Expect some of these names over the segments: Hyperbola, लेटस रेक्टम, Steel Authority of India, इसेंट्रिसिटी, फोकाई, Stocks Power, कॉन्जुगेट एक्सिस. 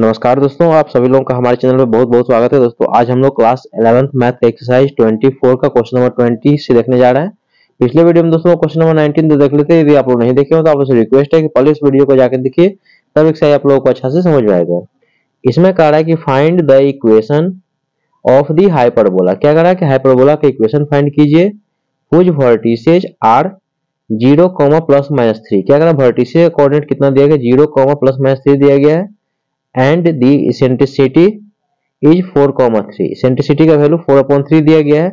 नमस्कार दोस्तों, आप सभी लोगों का हमारे चैनल में बहुत बहुत स्वागत है। दोस्तों आज हम लोग क्लास 11th मैथ एक्सरसाइज 24 का क्वेश्चन नंबर 20 से देखने जा रहे हैं। पिछले वीडियो में दोस्तों क्वेश्चन नंबर 19 तो देख लेते हैं। यदि आप लोग नहीं देखे हो तो आप लोगों से रिक्वेस्ट है कि पहले इस वीडियो को जाकर देखिए, तब एक्सरसाइज आप लोगों को अच्छा से समझ में आएगा। इसमें कह रहा है कि find the equation of the hyperbola. क्या कह रहा है कि हाइपरबोला का इक्वेशन फाइंड कीजिए हुज वर्टिसेस आर 0, ±3। क्या कह रहा है वर्टिसेस कोऑर्डिनेट कितना दिया गया, 0, ±3 दिया गया है। And the इसेंट्रिसिटी is 4, 3। इसेंट्रिसिटी का वैल्यू 4/3 दिया गया है।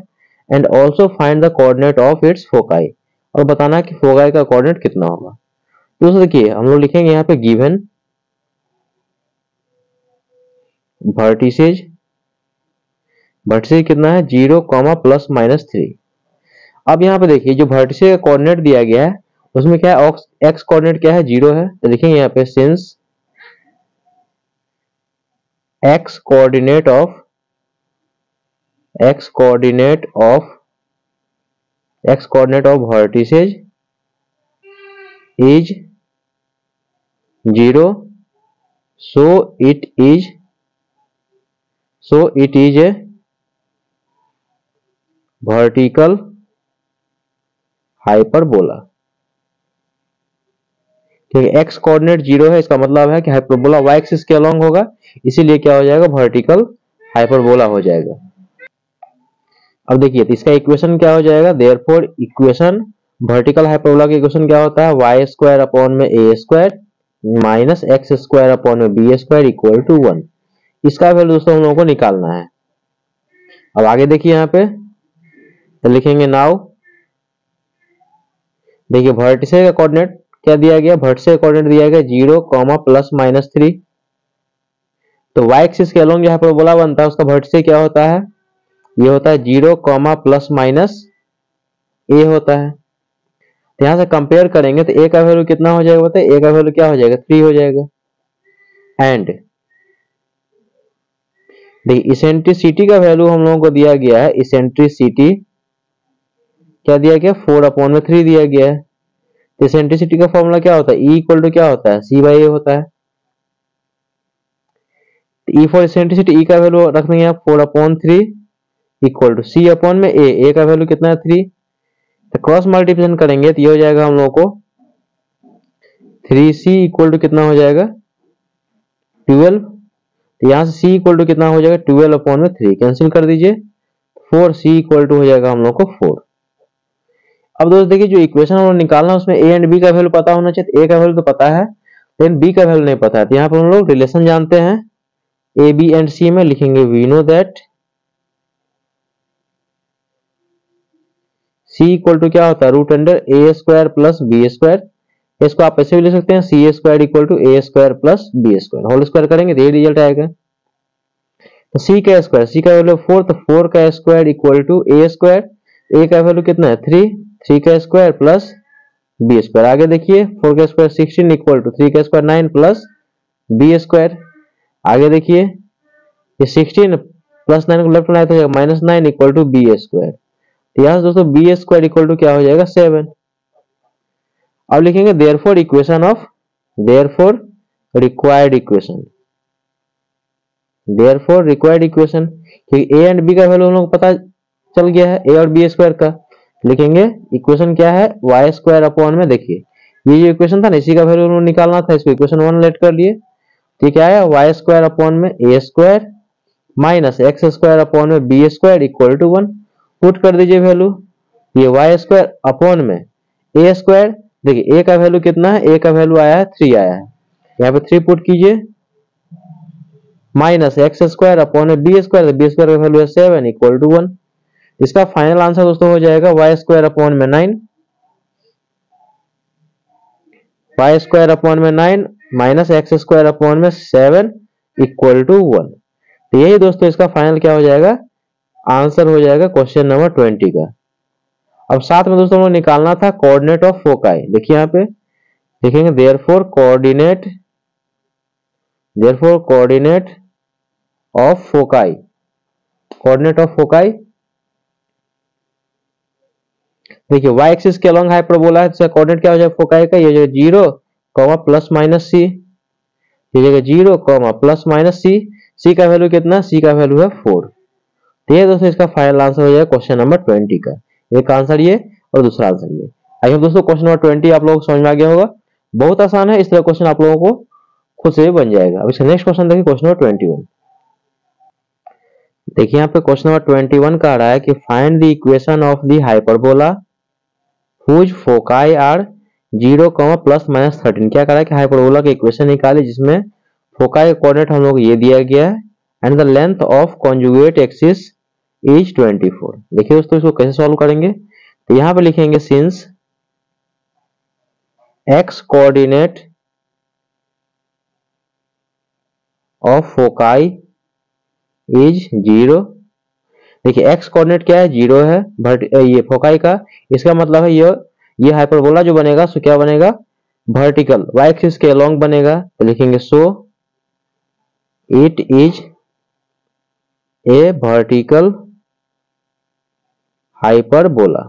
And also find the coordinate of its फोकाई, और बताना कि फोकाई का कोऑर्डिनेट कितना होगा। दोस्तों देखिए हम लोग लिखेंगे यहाँ पे गिवन वर्टिसेज, वर्टिसेज कितना है 0, ±3। अब यहाँ पे देखिए जो वर्टिसेज का कोऑर्डिनेट दिया गया है उसमें क्या है, एक्स कोऑर्डिनेट क्या है 0 है। तो लिखेंगे यहाँ पे since x coordinate of vertices is 0, so it is a vertical hyperbola. ठीक है, x कोऑर्डिनेट 0 है, इसका मतलब है कि हाइपरबोला y एक्सिस के अलोंग होगा, इसीलिए क्या हो जाएगा वर्टिकल हाइपरबोला हो जाएगा। अब देखिए तो इसका इक्वेशन क्या हो जाएगा, देयरफॉर इक्वेशन वर्टिकल हाइपरबोला का इक्वेशन क्या होता है, y² / a² - x² / b² = 1। इसका वैल्यू दोस्तों हम लोगों को निकालना है। अब आगे देखिए यहाँ पे तो लिखेंगे नाउ, देखिए वर्टिसेस का कोऑर्डिनेट क्या दिया गया, वर्टिसेस का कोऑर्डिनेट दिया गया 0, ±3। तो y एक्सिस के अलोंग जो हाइपरबोला बनता है उसका वर्टिसेस क्या होता है, ये होता है 0, ± a होता है। तो यहां से कंपेयर करेंगे तो a का वैल्यू कितना हो जाएगा, बताइए a का वैल्यू क्या हो जाएगा, 3 हो जाएगा। एंड देखिए इसेंट्रिसिटी का वैल्यू हम लोगों को दिया गया है, इसेंट्रिसिटी क्या दिया गया, 4/3 दिया गया है। तो इसेंट्रिसिटी का फॉर्मूला क्या होता है, E = क्या होता है, c/a होता है। E फॉर इसेंट्रिसिटी, E का वैल्यू रख देंगे आप 4/3 = c/a। a का वैल्यू कितना है 3। तो क्रॉस मल्टीप्लिकेशन करेंगे तो ये हो जाएगा हम लोगों को 3c = कितना हो जाएगा 12। तो यहाँ से c = कितना हो जाएगा 12/3, कैंसिल कर दीजिए, 4c = हो जाएगा हम लोग को 4। अब दोस्तों देखिए जो इक्वेशन हम लोग निकालना है उसमें a एंड b का वैल्यू पता होना चाहिए। a का वैल्यू तो पता है लेकिन b का वैल्यू नहीं पता है। तो यहाँ पर हम लोग रिलेशन जानते हैं ए बी एंड सी में, लिखेंगे वी नो दैट c = क्या होता है √√a² + b²। इसको आप ऐसे भी ले सकते हैं c² = a² + b², whole square करेंगे तो ये रिजल्ट आएगा। तो c का वैल्यू 4, तो 4² = a²। a का वैल्यू कितना है 3, 3² + b²। आगे देखिए 4² = 16, 3² = 9 + b²। आगे देखिए ये 16 + 9 को लेफ्ट में लाए तो -9 = b²। तो यहाँ दोस्तों b² = क्या हो जाएगा 7। अब लिखेंगे देयरफॉर रिक्वायर्ड इक्वेशन। ठीक a एंड b का वैल्यू हम लोग पता चल गया है, a और b स्क्वायर का। लिखेंगे इक्वेशन क्या है y² / में, देखिए ये जो इक्वेशन था ना इसी का वैल्यू हम लोग निकालना था, इसको इक्वेशन 1 लेट कर लिए। ठीक है, y² / में a² - x² / में b² = 1। पुट कर दीजिए वैल्यू, ये y² / में a²। देखिए a का वैल्यू कितना है, a का वैल्यू आया है 3 आया है, यहाँ पे 3 पुट कीजिए, -x² / में b²। b² का वैल्यू है 7 = 1। इसका फाइनल आंसर दोस्तों हो जाएगा y² / में 9, y² / में 9 -x² / में 7 = 1। तो यही दोस्तों इसका फाइनल क्या हो जाएगा, आंसर हो जाएगा क्वेश्चन नंबर 20 का। अब साथ में दोस्तों हम लोग निकालना था कोऑर्डिनेट ऑफ फोकाई। देखिए यहाँ पे देखेंगे देयरफॉर कोऑर्डिनेट ऑफ फोकाई। देखिए y एक्सिस के अलोंग हाइपरबोला है, कोऑर्डिनेट क्या हो जाएगा फोकाई का, ये जो 0, ± c। दीजिएगा zero comma plus minus C, C का वैल्यू कितना, सी का वैल्यू है 4। ये दोस्तों इसका फाइनल आंसर हो जाएगा क्वेश्चन नंबर 20 का। एक आंसर ये और दूसरा आंसर ये। आई होप दोस्तों क्वेश्चन नंबर 20 आप लोगों को समझ में आ गया होगा। बहुत आसान है, इस तरह क्वेश्चन आप लोगों को खुद से बन जाएगा। अब इसका नेक्स्ट क्वेश्चन देखिए, क्वेश्चन नंबर 21। देखिए यहाँ पे क्वेश्चन नंबर 21 का आ रहा है कि find the equation of the hyperbola whose फोकाई are 0, plus minus 13। क्या कह रहा है कि हाइपरबोला की इक्वेशन निकाली जिसमें फोकाई कोऑर्डिनेट हम लोग ये दिया गया है and the length of कॉन्जुगेट एक्सिस is 24। देखिए दोस्तों इसको कैसे सॉल्व करेंगे, तो यहाँ पे लिखेंगे since x coordinate of फोकाई is 0। देखिए एक्स कोऑर्डिनेट क्या है, 0 है, बट ये फोकाई का, इसका मतलब है ये हाइपरबोला जो बनेगा सो क्या बनेगा, वर्टिकल वाई एक्सिस के अलॉन्ग बनेगा। तो लिखेंगे so it is a vertical hyperbola.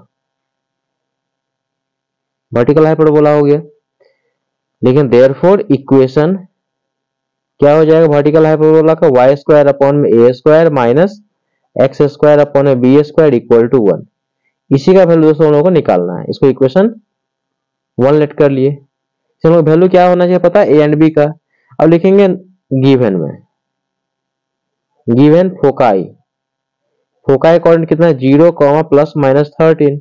Vertical hyperbola हो गया, लेकिन देयरफॉर इक्वेशन क्या हो जाएगा वर्टिकल हाइपरबोला का, वाई स्क्वायर अपॉन में ए square minus x square upon में बी स्क्वायर इक्वल टू 1। इसी का वैल्यू दोस्तों हम लोगों को निकालना है। इसको इक्वेशन 1 लेट कर लिए। चलो वैल्यू क्या होना चाहिए पता है, ए एंड बी का। अब लिखेंगे गिवन में, गिवन फोकाई, फोकाई कोऑर्डिनेट कितना है 0, प्लस माइनस 13।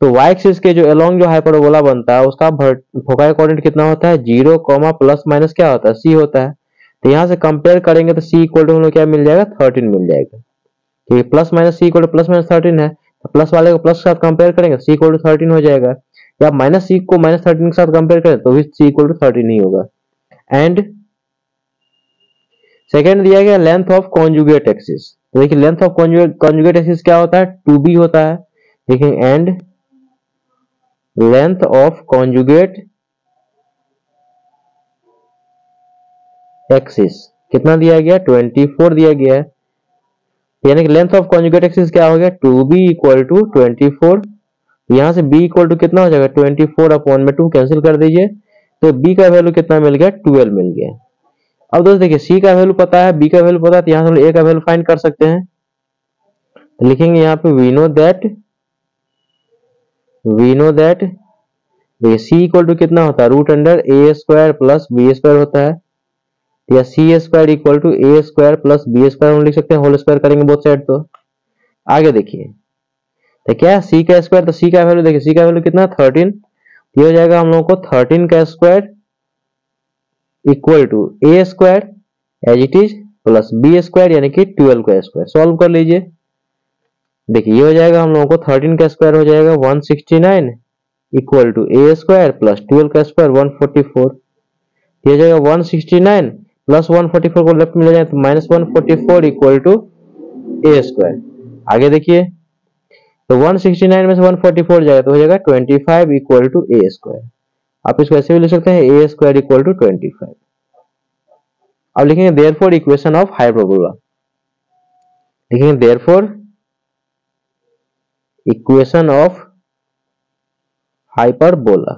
तो वाई एक्सिस के जो अलोंग जो हाइपरबोला बनता है उसका फोकाई कोऑर्डिनेट कितना होता है, 0, प्लस माइनस क्या होता है, सी होता है। तो यहाँ से कंपेयर करेंगे तो सी इक्वल टू हम लोग क्या मिल जाएगा, 13 मिल जाएगा। तो ये plus minus C equal to plus minus 13 है, प्लस वाले को प्लस के साथ कंपेयर करेंगे सी इक्वल टू 13 हो जाएगा, या माइनस सी को माइनस 13 के साथ कंपेयर करें तो भी सी इक्वल टू 13 ही होगा। एंड सेकेंड दिया गया लेंथ ऑफ कॉन्जुगेट एक्सिस। तो देखिए लेंथ ऑफ कॉन्जुगेट एक्सिस क्या होता है, 2b होता है। देखिए and length of कॉन्जुगेट एक्सिस कितना दिया गया, 24 दिया गया है, यानी कि लेंथ ऑफ कॉन्जुगेट एक्सिस क्या हो गया, 2b इक्वल टू 24। यहाँ से b इक्वल टू कितना हो जाएगा, 24 अपॉन में 2 कैंसिल कर दीजिए, तो b का वैल्यू कितना मिल गया, 12 मिल गया। अब दोस्तों देखिए c का वैल्यू पता है, b का वैल्यू पता है, तो यहाँ से हम a का वैल्यू फाइंड कर सकते हैं। तो लिखेंगे यहाँ पे we know that c equal to कितना होता है, रूट अंडर ए स्क्वायर प्लस बी स्क्वायर होता है, या सी square equal to A square plus B square हम लिख सकते हैं, होल स्क्वायर करेंगे बोथ साइड। तो आगे देखिए तो क्या है, सी का स्क्वायर, तो सी का वैल्यू देखिए, सी का वैल्यू कितना 13, ये हो जाएगा हम लोगों को 13 का square equal to A square as it is plus B square यानी कि 12 का स्क्वायर। सॉल्व कर लीजिए, देखिए ये हो जाएगा हम लोगों को 13 का स्क्वायर हो जाएगा 169 equal to A square plus 12 का स्क्वायर 144। ये हो जाएगा 169 प्लस 144 को लेफ्ट में ले जाए तो minus 144 equal to A square. आगे देखिए तो 169 में से 144 जाएगा तो हो जाएगा 25 इक्वल टू ए स्क्वायर। आप इसको ऐसे भी लिख सकते हैं, ए स्क्वायर इक्वल टू 25। अब लिखेंगे देयरफॉर इक्वेशन ऑफ हाइपरबोला, लिखेंगे देयरफॉर इक्वेशन ऑफ हाइपरबोला।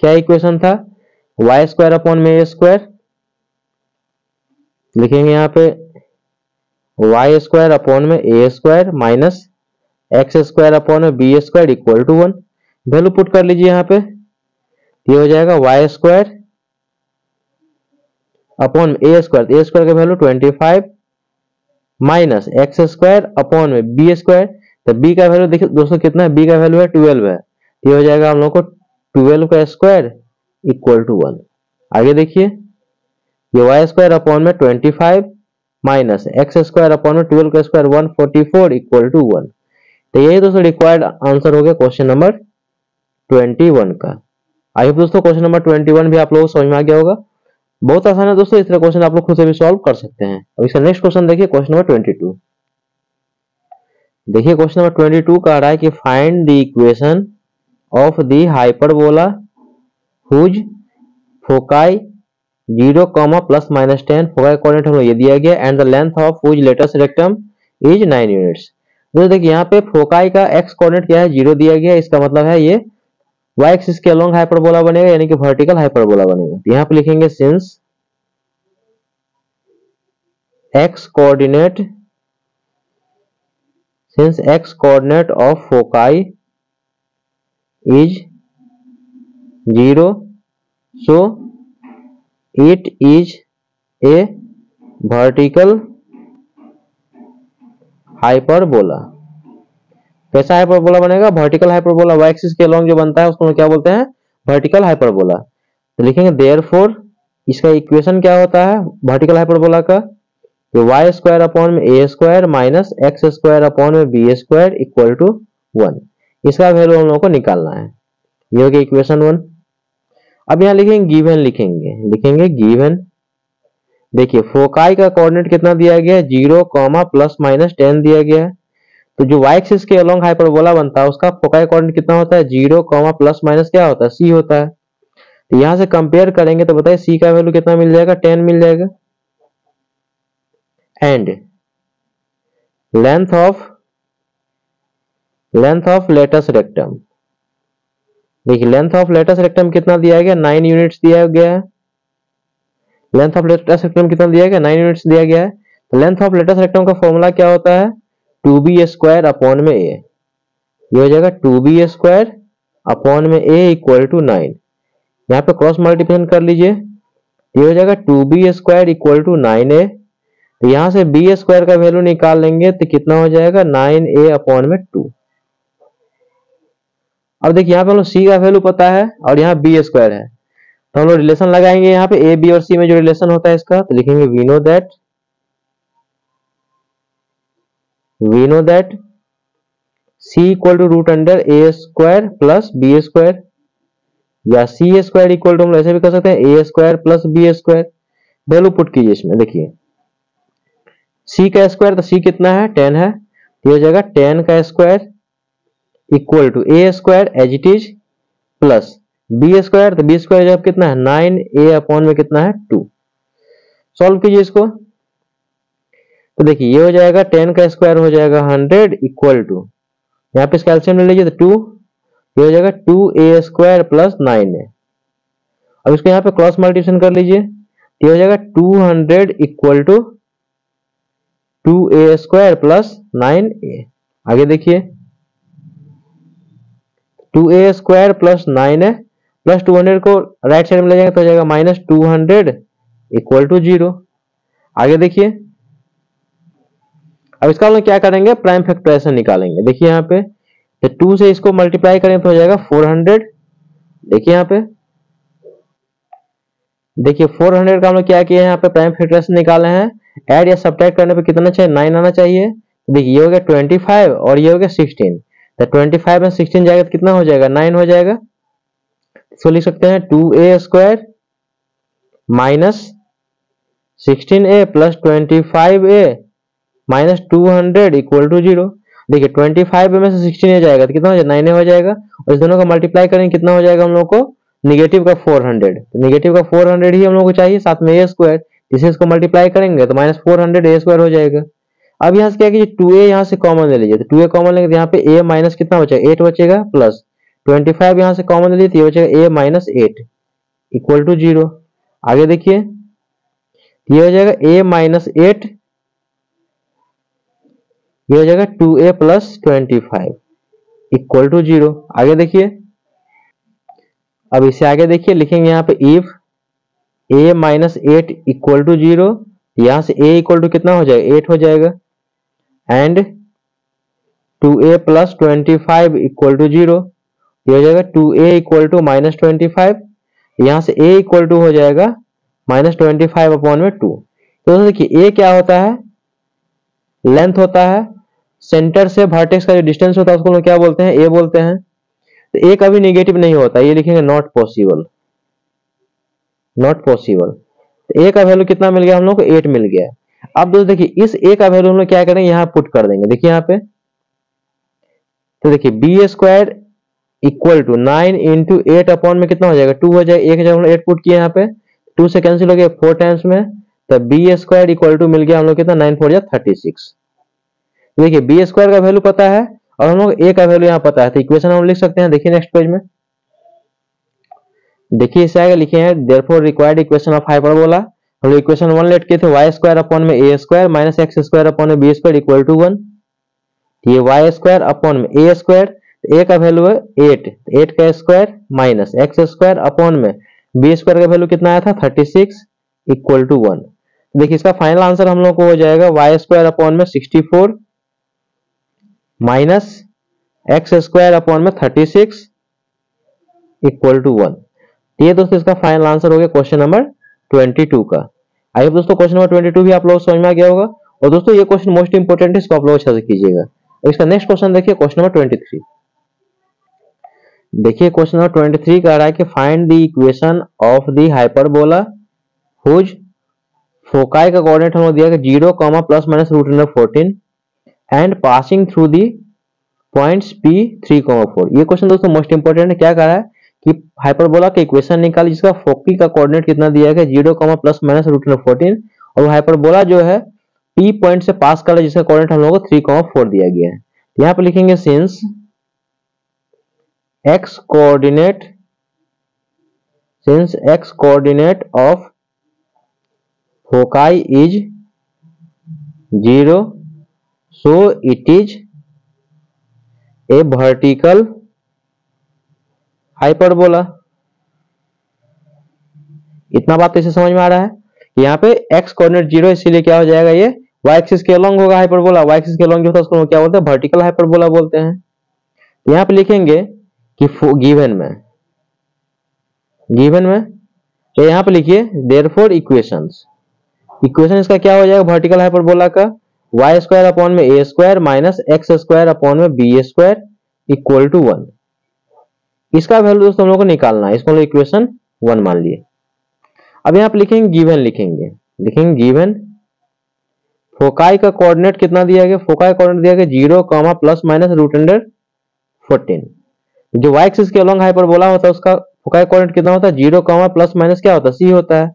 क्या इक्वेशन था, वाई स्क्वायर अपॉन में ए स्क्वायर, लिखेंगे यहाँ पे वाई स्क्वायर अपॉन में ए square minus x square upon में B square equal to 1। Value put कर लीजिए यहाँ पे, ये हो जाएगा वाई स्क्वायर अपॉन ए स्क्वायर, ए स्क्वायर का value 25 minus x square upon में बी स्क्वायर। तो बी का वैल्यू देखिए दोस्तों कितना है, बी का वैल्यू है 12 है, ये हो जाएगा हम लोग को 12 का स्क्वायर इक्वल टू 1। आगे देखिए ये वाई स्क्वायर अपॉन में 25 माइनस एक्स स्क्वायर अपॉन में 12 का स्क्वायर 144 इक्वल टू 1। तो यही दोस्तों रिक्वायर्ड आंसर हो गया क्वेश्चन नंबर 21 का। आई होप दोस्तों क्वेश्चन नंबर 21 भी आप लोगों को समझ में आ गया होगा। बहुत आसान है दोस्तों, इस तरह क्वेश्चन आप लोग खुद से भी सॉल्व कर सकते हैं। अब इसका नेक्स्ट क्वेश्चन देखिए, क्वेश्चन नंबर 22। देखिए क्वेश्चन नंबर 22 का आ रहा है कि find the equation of the hyperbola whose फोकाई 0, plus minus 10, फोकाई coordinate हम लोग ये दिया गया and the length of whose latus rectum is 9 units. दोस्तों देखिए यहाँ पे फोकाई का एक्स कोऑर्डिनेट क्या है, 0 दिया गया, इसका मतलब है ये वाई एक्सिस के अलोंग हाइपरबोला बनेगा, यानी कि वर्टिकल हाइपरबोला बनेगा। तो यहां पर लिखेंगे since x coordinate of फोकाई is 0, so it is a vertical hyperbola. कैसा हाइपरबोला बनेगा? Vertical hyperbola. वाई एक्सिस के अलोंग जो बनता है उसको क्या बोलते हैं? Vertical hyperbola. तो लिखेंगे देयरफॉर इसका इक्वेशन क्या होता है वर्टिकल हाइपरबोला का? तो वाई स्क्वायर अपॉन में ए square minus x square upon में बी स्क्वायर इक्वल टू 1। इसका वैल्यू हम लोगों को निकालना है। ये हो गया इक्वेशन 1। अब यहाँ लिखेंगे गिवन, लिखेंगे गिवन। देखिए फोकाई का कोऑर्डिनेट कितना दिया गया है? 0, प्लस माइनस 10 दिया गया है। तो जो वाई एक्सिस के अलोंग हाइपरबोला बनता है उसका फोकाई कोऑर्डिनेट कितना होता है? 0, प्लस माइनस क्या होता है? सी होता है। तो यहाँ से कंपेयर करेंगे तो बताइए सी का वैल्यू कितना मिल जाएगा? 10 मिल जाएगा। And length of लेटस रेक्टम, देखिए लेंथ ऑफ लेटस रेक्टम कितना दिया गया? 9 यूनिट्स दिया गया है। लेंथ ऑफ लेटस रेक्टम कितना दिया गया? 9 यूनिट्स दिया गया है। लेंथ ऑफ लेटस रेक्टम का फॉर्मूला क्या होता है? 2b स्क्वायर अपॉन में a। ये हो जाएगा 2b स्क्वायर अपॉन में a इक्वल टू 9। यहाँ पे क्रॉस मल्टीप्लिकेशन कर लीजिए। ये हो जाएगा 2b square equal to 9a। तो यहाँ से बी स्क्वायर का वैल्यू निकाल लेंगे तो कितना हो जाएगा? 9a अपॉन में 2। अब देखिए यहाँ पे हम लोग सी का वैल्यू पता है और यहाँ बी स्क्वायर है, तो हम लोग रिलेशन लगाएंगे यहाँ पे ए बी और सी में जो रिलेशन होता है इसका। तो लिखेंगे we know that C equal to root under A square plus B square, या सी स्क्वायर इक्वल टू हम लोग ऐसे भी कर सकते हैं ए square plus B square. Value put कीजिए इसमें। देखिए सी का स्क्वायर, तो सी कितना है? 10 है। तो हो जाएगा 10 का square equal to A square as it is plus B square, तो बी स्क्वायर जब कितना है? 9 ए अपॉन में कितना है? 2। सॉल्व कीजिए इसको। तो देखिए ये हो जाएगा 10 का स्क्वायर हो जाएगा 100 इक्वल टू, यहाँ पे इसका एलसीएम ले लीजिए तो 2। ये हो जाएगा 2a स्क्वायर प्लस 9a। अब इसको यहाँ पे क्रॉस मल्टीप्लिकेशन कर लीजिए। ये हो जाएगा 200 equal to 2a square plus 9a। आगे देखिए 2a square plus 9a plus 200 को राइट साइड में ले जाएंगे तो हो जाएगा माइनस 200 इक्वल टू 0। आगे देखिए अब इसका हम लोग क्या करेंगे? प्राइम फैक्टराइजेशन निकालेंगे। देखिए यहाँ पे तो 2 से इसको मल्टीप्लाई करें तो हो जाएगा 400। देखिए यहाँ पे, देखिए 400 का हम लोग क्या किया है? यहाँ पे प्राइम फैक्टराइजेशन निकाले हैं। ऐड या सब्ट्रैक्ट करने पे कितना चाहिए? 9 आना चाहिए। देखिए ये हो गया 25 और ये हो गया 16। तो 25 में 16 जाएगा तो कितना हो जाएगा? 9 हो जाएगा। इसको लिख सकते हैं 2a square minus 16a plus 25a minus 200 equal to 0। देखिए 25 में से 16 जाएगा तो कितना हो जाएगा? 9 हो जाएगा। और इस दोनों का मल्टीप्लाई करेंगे कितना हो जाएगा हम लोग को? निगेटिव का 400। निगेटिव का 400 ही हम लोग को चाहिए, साथ में ए स्क्वायर। इसे इसको मल्टीप्लाई करेंगे तो माइनस 400 ए स्क्वायर हो जाएगा। अब यहाँ से क्या कीजिए? 2a यहाँ से कॉमन ले लीजिए। तो 2a कॉमन लेंगे तो यहाँ पे a माइनस कितना बचेगा? 8 बचेगा। प्लस 25 यहाँ से कॉमन ले लीजिए तो ये बचेगा a माइनस 8 इक्वल टू 0। आगे देखिए ये हो जाएगा a माइनस 8, ये हो जाएगा 2a प्लस 25 इक्वल टू 0। आगे देखिए अब इसे आगे देखिए। लिखेंगे यहाँ पे if a minus 8 equal to 0, यहाँ से a इक्वल टू कितना हो जाएगा? 8 हो जाएगा। And 2a plus 25 equal to 0, ये हो जाएगा 2a इक्वल टू माइनस 25, यहाँ से a इक्वल टू हो जाएगा माइनस 25 अपॉन में 2। तो देखिए a क्या होता है? लेंथ होता है। सेंटर से वर्टेक्स का जो डिस्टेंस होता है उसको लोग क्या बोलते हैं? a बोलते हैं। तो a कभी नेगेटिव नहीं होता। ये लिखेंगे not possible, not possible. A का वैल्यू कितना मिल गया हम लोग को? 8 मिल गया। अब दोस्तों देखिए इस ए का वैल्यू हम लोग क्या करेंगे? यहाँ पुट कर देंगे। देखिए यहाँ पे तो देखिए b square equal to 9 into 8 upon में कितना हो जाएगा? 2 हो जाएगा। एक जब हम लोग 8 पुट किया यहाँ पे 2 से कैंसिल हो गया 4 टाइम्स में, तो बी स्क्वायर इक्वल टू मिल गया हम लोग कितना? 9 4 36। देखिए बी स्क्वायर का वैल्यू पता है और हम लोग ए का वैल्यू यहाँ पता है, तो इक्वेशन हम लिख सकते हैं। देखिए नेक्स्ट पेज में देखिए इसे आगे लिखे हैं therefore required equation of hyperbola. हम लोग इक्वेशन 1 लेट किए थे वाई स्क्वायर अपॉन में ए square minus x square upon में बी स्क्वायर इक्वल टू 1। ये वाई स्क्वायर अपॉन में ए स्क्वायर, ए का वैल्यू है 8, 8 का square minus x square upon में बी स्क्वायर का वैल्यू कितना आया था 36 इक्वल टू 1। देखिए इसका फाइनल आंसर हम लोग को हो जाएगा वाई स्क्वायर अपॉन में 64 माइनस एक्स स्क्वायर अपॉन में 36 इक्वल टू 1। ये दोस्तों इसका फाइनल आंसर हो गया क्वेश्चन नंबर 22 का। आई होप दोस्तों क्वेश्चन नंबर 22 भी आप लोग समझ में आ गया होगा। और दोस्तों ये क्वेश्चन मोस्ट इंपोर्टेंट है, इसको आप लोग अच्छे से कीजिएगा। इसका नेक्स्ट क्वेश्चन देखिए क्वेश्चन नंबर 23। देखिए क्वेश्चन नंबर 23 कह रहा है कि find the equation of the hyperbola whose फोकाई का कोऑर्डिनेट हमें दिया गया 0, ±√14 and passing through the points P3, 4। ये क्वेश्चन दोस्तों मोस्ट इंपोर्टेंट है। क्या कह रहा है कि हाइपरबोला का इक्वेशन निकाल जिसका फोकी का कोऑर्डिनेट कितना दिया गया 0, ±√14 और हाइपरबोला जो है P पॉइंट से पास कर रहा है जिसका कोऑर्डिनेट हम लोगों को 3, 4 दिया गया है। यहाँ पे लिखेंगे since x coordinate of फोकाई is 0, so it is a vertical hyperbola. इतना बात इसे समझ में आ रहा है। यहाँ पे x कोऑर्डिनेट 0 इसीलिए क्या हो जाएगा ये y एक्सिस के अलोंग होगा हाइपरबोला। y एक्सिस के अलोंग जो होता है उसको क्या बोलते हैं वर्टिकल हाइपरबोला बोलते हैं। यहाँ पे लिखेंगे कि गिवन में तो यहाँ पे लिखिए देयरफॉर इक्वेशन इसका क्या हो जाएगा वर्टिकल हाइपरबोला का वाई स्क्वायर अपॉन में ए square minus x square upon में बी स्क्वायर इक्वल टू 1। इसका वैल्यू दोस्तों हम लोग को निकालना है, इसको हम लोग इक्वेशन 1 मान लिए। अब यहाँ पे लिखेंगे गिवन गिवन फोकाई का कोऑर्डिनेट कितना दिया गया, फोकाई कोऑर्डिनेट दिया गया 0, ±√14। जो y एक्सिस के अलोंग हाइपरबोला होता है उसका फोकाई कोऑर्डिनेट कितना होता है 0, ± क्या होता है c होता है।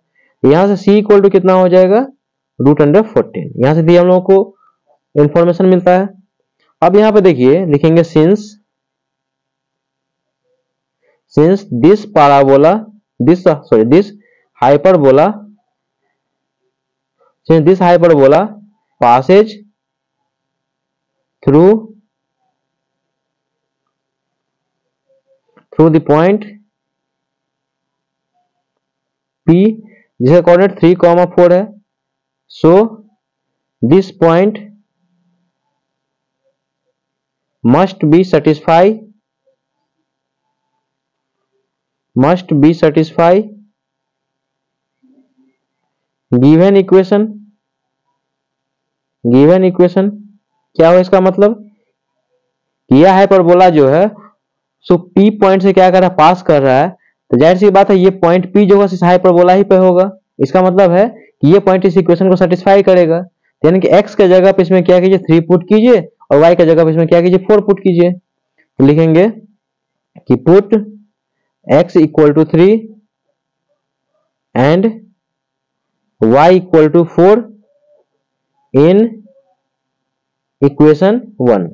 यहाँ से c इक्वल टू कितना हो जाएगा √14। यहाँ से भी हम लोगों को इंफॉर्मेशन मिलता है। अब यहाँ पे देखिए लिखेंगे since this hyperbola passes through the point P जिसका कोऑर्डिनेट 3, 4 है, so this point must be satisfy given equation. क्या हो इसका मतलब, यह हाइपरबोला जो है सो P पॉइंट से क्या कर रहा है पास कर रहा है, तो जाहिर सी बात है ये पॉइंट P जो होगा इस हाइपरबोला ही पे होगा। इसका मतलब है कि ये पॉइंट इस इक्वेशन को सेटिस्फाई करेगा, यानी कि x के जगह पे इसमें क्या कीजिए 3 पुट कीजिए और y के जगह पे इसमें क्या कीजिए 4 पुट कीजिए। तो लिखेंगे कि put x equal to 3 and y equal to 4 in equation 1।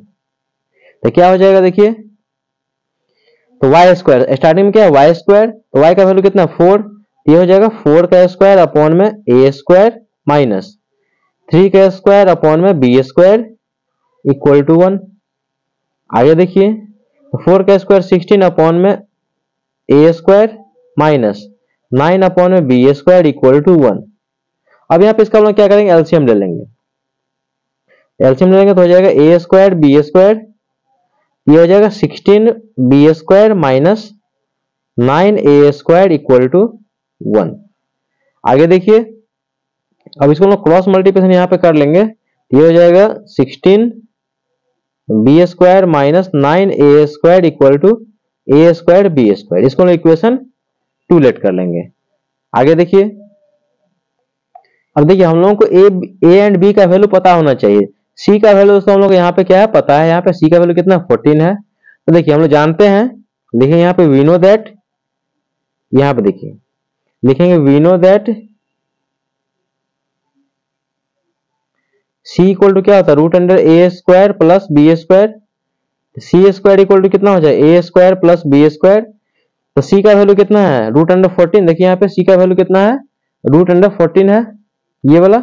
तो क्या हो जाएगा देखिए, तो वाई स्क्वायर स्टार्टिंग में क्या है वाई स्क्वायर, तो वाई का वैल्यू कितना 4, ये हो जाएगा 4 का स्क्वायर अपॉन में ए स्क्वायर माइनस 3 का स्क्वायर अपॉन में बी स्क्वायर इक्वल टू 1। आगे देखिए 4 का स्क्वायर 16 अपॉन में ए स्क्वायर माइनस 9 अपॉन में बी स्क्वायर इक्वल टू 1। अब यहाँ पे इसका हम लोग क्या करेंगे एलसीएम ले लेंगे। एलसीएम ले लेंगे तो हो जाएगा ए स्क्वायर बी स्क्वायर, ये हो जाएगा 16b² minus 9a² equal to 1। आगे देखिए अब इसको हम लोग क्रॉस मल्टीप्लिकेशन यहाँ पे कर लेंगे, ये हो जाएगा 16b² minus 9a² equal to a²b²। इसको हम लोग इक्वेशन 2 लेट कर लेंगे। आगे देखिए, अब देखिए हम लोगों को a एंड b का वैल्यू पता होना चाहिए। C का वैल्यू दोस्तों हम लोग यहाँ पे क्या है पता है, यहाँ पे C का वैल्यू कितना 14 है। तो देखिए हम लोग जानते हैं, देखिए यहाँ पे वी नो दैट, यहाँ पे देखिए लिखेंगे we know that C equal to क्या होता है √√a² plus b²। C square equal to कितना हो जाए a² प्लस b²। तो c का वैल्यू कितना है √14। देखिए यहाँ पे c का वैल्यू कितना है √14 है। ये वाला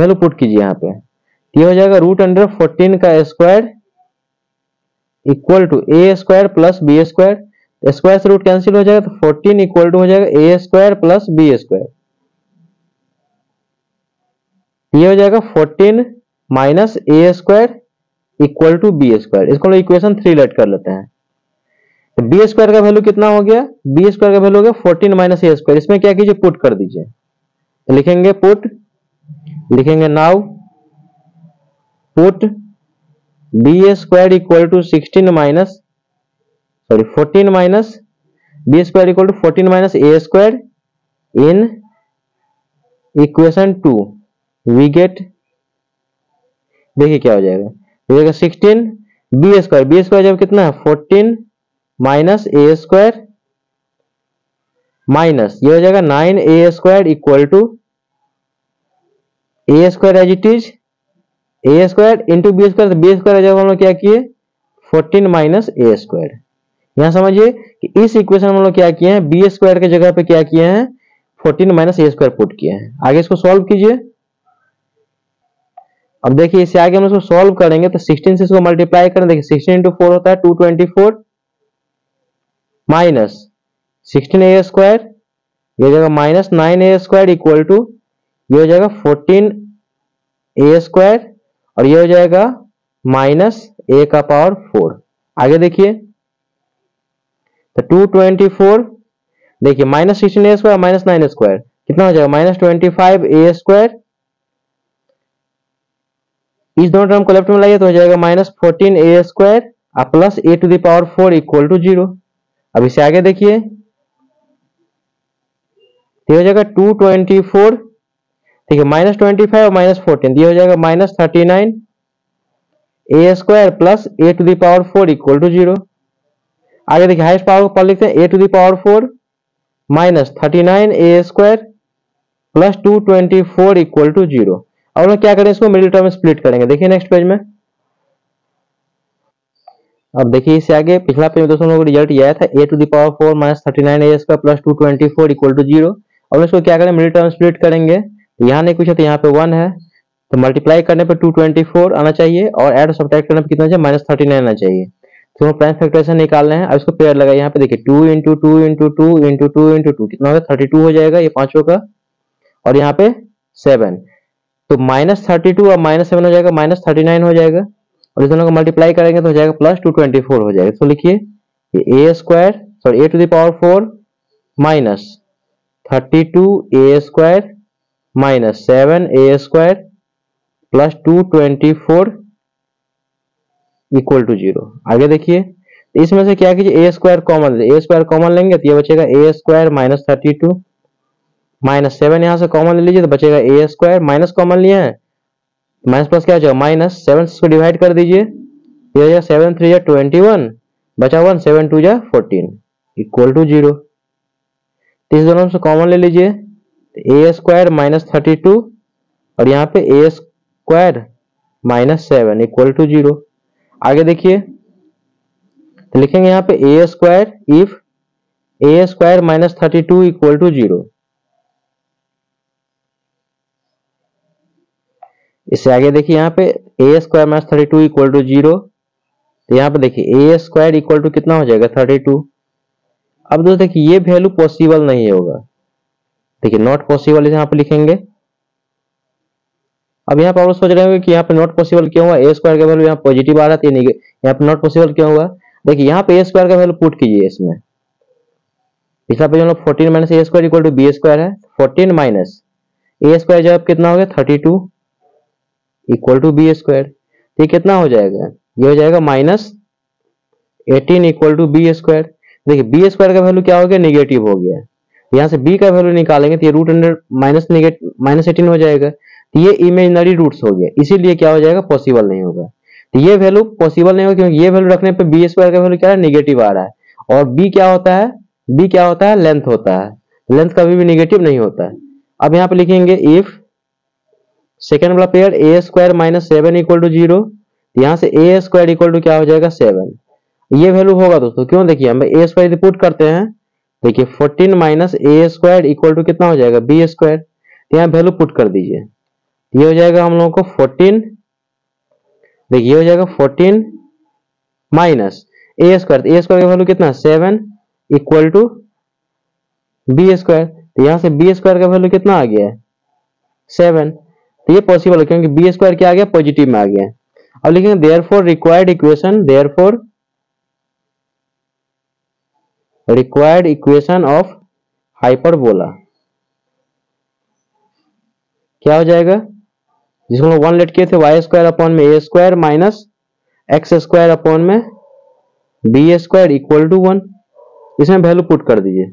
वैल्यू पुट कीजिए यहाँ पे, ये हो जाएगा √14 का square equal to A square plus B square. Square से रूट कैंसिल हो जाएगा तो 14 इक्वल टू हो जाएगा a square plus B square. ये हो जाएगा 14 minus a square equal to B square. इसको हम इक्वेशन 3 लेट कर लेते हैं। तो बी स्क्वायर का वैल्यू कितना हो गया, बी स्क्वायर का वैल्यू हो गया 14 माइनस ए स्क्वायर। इसमें क्या कीजिए पुट कर दीजिए, तो लिखेंगे पुट, लिखेंगे now put b square equal to 14 minus b square equal to 14 minus a square. In equation 2 we get, देखिए क्या हो जाएगा, हो जाएगा 16 बी स्क्वायर। बी स्क्वायर जब कितना है 14 माइनस ए स्क्वायर माइनस, ये हो जाएगा 9 a square equal to A square as it is a square into b square. B square जब हम लोग क्या किए 14 माइनस ए स्क्वायर। यहाँ समझिए कि इस इक्वेशन में हम लोग क्या किए हैं, बी स्क्वायर के जगह पे क्या किए हैं 14 माइनस ए स्क्वायर पुट किए हैं। आगे इसको सॉल्व कीजिए। अब देखिए इससे आगे हम इसको सॉल्व करेंगे तो 16 से इसको मल्टीप्लाई करें। देखिए 16 इंटू 4 होता है 224 माइनस 16 ए स्क्वायर, ये हो जाएगा minus 9 a square equal to, ये हो जाएगा 14 ए स्क्वायर और ये हो जाएगा माइनस ए का पावर 4। आगे देखिए तो 224, देखिए minus 16 a square minus 9 square कितना हो जाएगा माइनस 25 ए स्क्वायर। इस दोनों टर्म को लेफ्ट में लाइए तो हो जाएगा माइनस 14 ए स्क्वायर और plus a to the power 4 equal to 0। अब इसे आगे देखिए ये हो जाएगा 224, ठीक है माइनस 25 और माइनस 14, ये हो जाएगा minus 39 a square plus a to the power 4 equal to 0। आगे देखिए हाईएस्ट पावर को लिखते हैं a to the power 4 minus 39 a square plus 224 equal to 0। अब हम क्या करें, इसको मिडिल टर्म में स्प्लिट करेंगे। देखिए नेक्स्ट पेज में, अब देखिए इससे आगे पिछला पेज में दोस्तों हम लोग रिजल्ट ये आया था a to the power 4 minus 39 a square plus 224 equal to 0। अब इसको क्या करें मिडिल टर्म स्प्लिट करेंगे, तो यहाँ नहीं कुछ है तो यहाँ पे 1 है तो मल्टीप्लाई करने पर 224 आना चाहिए और एड सब्ट्रैक्ट करने पर कितना चाहिए माइनस 39 आना चाहिए। तो हम प्राइम फैक्टराइजेशन निकालना है। अब इसको पेयर लगाए, यहाँ पे देखिए 2 इंटू 2 कितना होगा 32 हो जाएगा, ये पांचों का और यहाँ पे 7 तो माइनस 32 और माइनस 7 हो जाएगा माइनस 39 हो जाएगा और इस दोनों को मल्टीप्लाई करेंगे तो हो जाएगा प्लस 224 हो जाएगा। तो लिखिए a square sorry a to the power 4 minus 32 a square minus 7 a square plus 224 equal to 0। आगे देखिए इसमें से क्या कीजिए ए स्क्वायर कॉमन लेंगे तो ये बचेगा ए स्क्वायर माइनस 32 माइनस 7, यहाँ से कॉमन ले लीजिए तो बचेगा ए स्क्वायर माइनस कॉमन लिए हैं माइनस प्लस क्या हो जाएगा माइनस 7 को डिवाइड कर दीजिए, ये हो जाएगा 7 3 जा 21 बचा 1 7 2 जा 14 इक्वल टू 0। इस दोनों से कॉमन ले लीजिए ए स्क्वायर माइनस 32 और यहाँ पे a square minus 7 equal to 0। आगे देखिए तो लिखेंगे यहाँ पे a square if a square minus 32 equal to 0। इससे आगे देखिए यहाँ पे a square minus 32 equal to 0, तो यहाँ पे देखिए ए स्क्वायर इक्वल टू कितना हो जाएगा 32। अब दोस्तों देखिए ये वैल्यू पॉसिबल नहीं होगा, देखिए नॉट पॉसिबल यहाँ पे लिखेंगे। अब यहाँ पे आप लोग सोच रहे होंगे कि यहाँ पे नॉट पॉसिबल क्यों हुआ, ए स्क्वायर का वैल्यू यहाँ पॉजिटिव आ रहा था यहाँ पे नॉट पॉसिबल क्यों हुआ। देखिए यहाँ पे ए स्क्वायर का वैल्यू पुट कीजिए, इसमें पिछला पेज हम लोग 14 minus a square equal to B square है, 14 माइनस ए स्क्वायर जब कितना हो गया 32 इक्वल टू बी स्क्वायर, तो कितना हो जाएगा ये हो जाएगा minus 18 equal to B square. देखिए बी स्क्वायर का वैल्यू क्या हो गया निगेटिव हो गया, यहाँ से बी का वैल्यू निकालेंगे तो ये √100 माइनस 18 हो जाएगा, तो ये इमेजिनरी रूट्स हो गया, इसीलिए क्या हो जाएगा पॉसिबल नहीं होगा। तो ये वैल्यू पॉसिबल नहीं होगा क्योंकि ये वैल्यू रखने पर बी स्क्वायर का वैल्यू क्या है निगेटिव आ रहा है और बी क्या होता है, बी क्या होता है लेंथ होता है, लेंथ कभी भी निगेटिव नहीं होता है। अब यहाँ पे लिखेंगे इफ सेकेंड वाला pair a square minus 7 equal to 0, यहाँ से ए स्क्वायर इक्वल टू क्या हो जाएगा 7, ये वैल्यू होगा दोस्तों क्यों, देखिए हम ए स्क्वायर पुट करते हैं देखिए 14 minus a square equal to कितना हो जाएगा बी स्क्वायर। यहाँ वैल्यू पुट कर दीजिए, ये हो जाएगा हम लोगों को 14, देखिए हो जाएगा 14 minus a square, A square का वैल्यू कितना 7 इक्वल टू बी स्क्वायर। तो यहाँ से बी स्क्वायर का वैल्यू कितना आ गया है 7। तो ये पॉसिबल है क्योंकि बी स्क्वायर क्या आ गया पॉजिटिव में आ गया। अब लिखेंगे therefore required equation, therefore required equation of hyperbola क्या हो जाएगा, जिसको हम वन लेट किए थे वाई स्क्वायर अपॉन में ए square minus x square upon में बी स्क्वायर इक्वल टू 1। इसमें वैल्यू पुट कर दीजिए,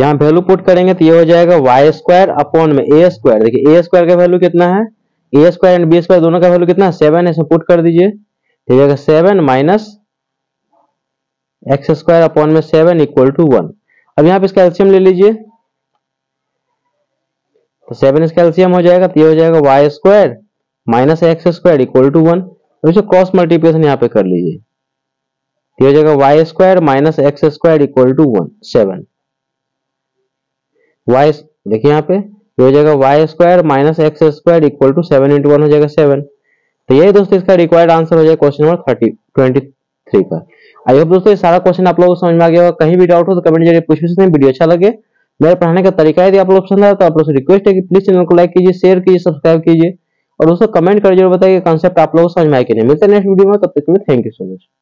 यहाँ वैल्यू पुट करेंगे तो ये हो जाएगा वाई स्क्वायर अपॉन में ए स्क्वायर। देखिए ए स्क्वायर का वैल्यू कितना है, a square and b square दोनों का वैल्यू कितना है 7 है, इसमें पुट कर दीजिए तो जाएगा 7 माइनस एक्स स्क्वायर अपॉन में 7 इक्वल टू 1। अब यहाँ पे इसका एल्सियम ले लीजिए तो 7 इसका एल्सियम हो जाएगा, तो ये हो जाएगा Y square minus x square equal to 1। Cross multiplication यहाँ पे कर लीजिए तो ये हो जाएगा Y square minus x square equal to 7। Y देखिए यहाँ पे ये हो जाएगा Y square minus x square equal to 7 into 1 हो जाएगा 7। तो यही दोस्तों इसका रिक्वायर्ड आंसर हो जाएगा क्वेश्चन नंबर 23 का। आई होप दोस्तों ये सारा क्वेश्चन आप लोगों को समझ में आ गया होगा। कहीं भी डाउट हो तो कमेंट जरिए पूछ भी सकते हैं। वीडियो अच्छा लगे, मेरा पढ़ाने का तरीका यदि आप लोग पसंद आया तो आप लोग से रिक्वेस्ट है कि प्लीज चैनल को लाइक कीजिए, शेयर कीजिए, सब्सक्राइब कीजिए और दोस्तों कमेंट कर जरूर बताइए कॉन्सेप्ट आप लोगों को समझ में आया कि नहीं। मिलते हैं नेक्स्ट वीडियो में, तब तक के लिए थैंक यू सो मच।